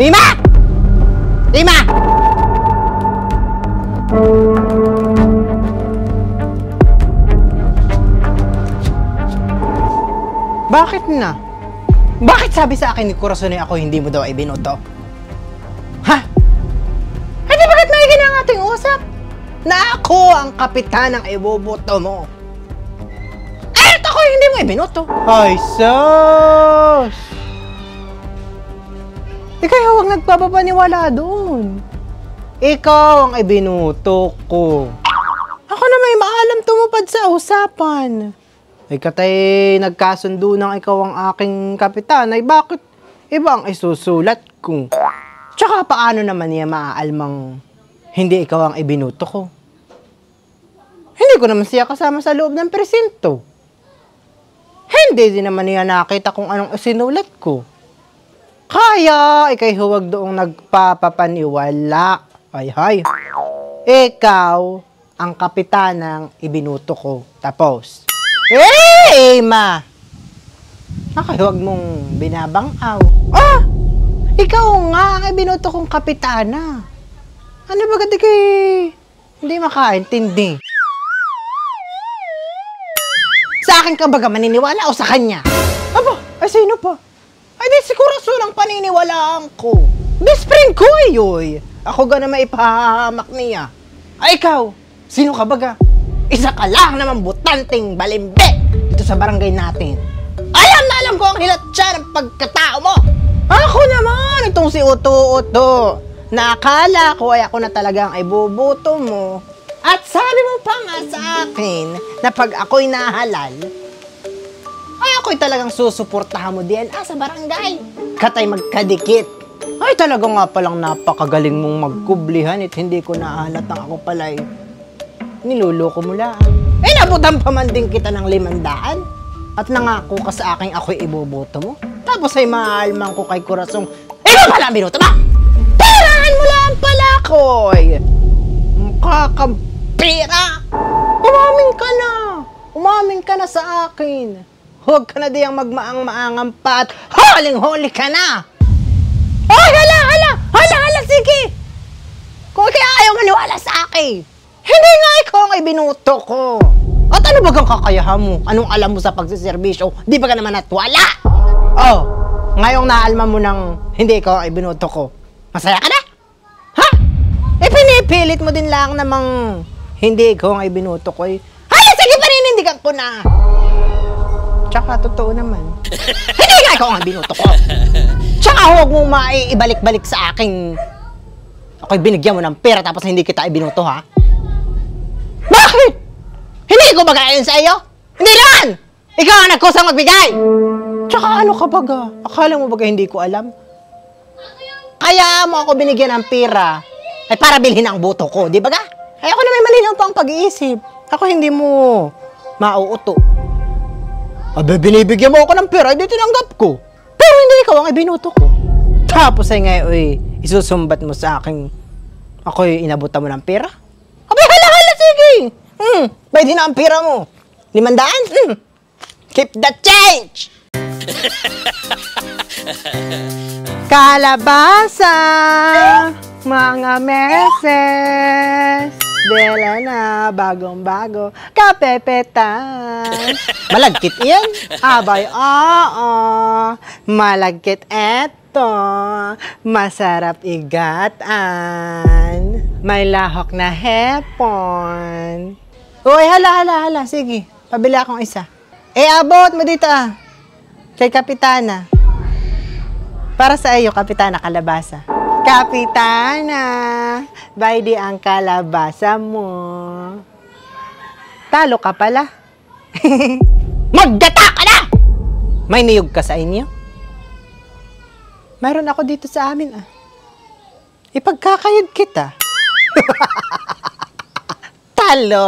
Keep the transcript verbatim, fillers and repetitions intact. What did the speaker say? Lima! Lima! Bakit na? Bakit sabi sa akin ni Corazon ako hindi mo daw ay binoto? Ha? At bakit maigi na ang ating usap? Na ako ang kapitan ng iboboto mo. At ako hindi mo ay binoto. Ay, sus! Ikaw huwag nagpapapaniwala doon. Ikaw ang ibinuto ko. Ako na may maalam tumupad sa usapan. Ay katay, nagkasundo ng ikaw ang aking kapitan, ay bakit ibang isusulat kung tsaka paano naman niya maaalmang hindi ikaw ang ibinuto ko? Hindi ko naman siya kasama sa loob ng presinto. Hindi din naman niya nakita kung anong isinulat ko. Kaya, ikay huwag doong nagpapapaniwala. Ay, hay. Ikaw ang kapitan ng ibinuto ko. Tapos. Eh, ma! Nakahiwag mong binabang-aw. Ah! Ikaw nga ang ibinuto kong kapitana. Ano ba gati kay... Hindi makaintindi. Sa akin ka baga maniniwala o sa kanya? Aba, ay sino pa? Ay di si Corazon ang paniniwalaan ko. Best friend ko ay yoy. Ako gana maipahamak niya. Ay ikaw, sino ka baga? Isa ka lang naman butanting balimbe dito sa barangay natin. Alam na alam ko ang hilatsya ng pagkatao mo. Ako naman, itong si Uto-Uto. Nakala ko ay ako na talagang ay bubuto mo. At sabi mo pa nga sa akin na pag ako'y nahalal, ay ako'y talagang susuportahan mo din ah, sa barangay. Katay magkadikit. Ay talaga nga palang napakagaling mong magkublihan at hindi ko nahalatang ako pala'y niloloko mo lang. Eh, nabutan pa man din kita ng limandaan. At nangako ka sa akin ako'y iboboto mo. Tapos ay maalman ko kay Corazon, eh, mo pala ang binuto ba? Piraan mo lang pala ako'y! Makakampira! Umamin ka na! Umamin ka na sa akin! Huwag ka na diyang magmaang-maangang pa at holing-holi ka na! Oh, hala, hala! Hala, hala, sige! Kung kaya ayaw maniwala sa akin! Hindi nga ikaw ang ibinuto ko. At ano bagang kakayahan mo? Anong alam mo sa pagsiservisyo? Di ba ka naman natwala? Oh, ngayong naalma mo ng hindi ikaw ang ibinuto ko, masaya ka na? Ha? E pinipilit mo din lang namang hindi ikaw ang ibinuto ko eh. Ay, sige paninindigan ko na. Tsaka totoo naman. Hindi nga ikaw ang ibinuto ko. Tsaka huwag mo maiibalik-balik sa akin. Ako'y binigyan mo ng pera tapos hindi kita ibinuto ha? Bakit? Hindi ko magayon sa iyo? Hindi naman! Ikaw ang nagkusang magbigay! Tsaka ano ka baga? Akala mo baga hindi ko alam? Kaya mo ako binigyan ng pera ay para bilhin ang boto ko, di ba ka? Ay ako na may malinaw pa ang pag-iisip. Ako hindi mo mauuto. Abe, binibigyan mo ako ng pera, hindi tinanggap ko. Pero hindi ikaw ang ibinuto ko. Tapos ay ngayon, uy, isusumbat mo sa akin. Ako'y inabutan mo ng pera? Sige! Hmm, pwede na ang pira mo. Limandaan? Hmm. Keep the change! Kalabasa! Mga meses! Dela na, bagong-bago. Kapepetan! Malagkit yan? Abay, oo. Malagkit eto. Masarap igatan. May lahok na hepon. Uy, hala, hala, hala. Sige, pabili akong isa. Eh, abot mo dito ah. Kay Kapitana. Para sa iyo, Kapitana Kalabasa. Kapitana, baydi ang kalabasa mo. Talo ka pala. Magdata ka na! May niyog ka sa inyo? Mayroon ako dito sa amin ah. Ipagkakayod kita. Talo.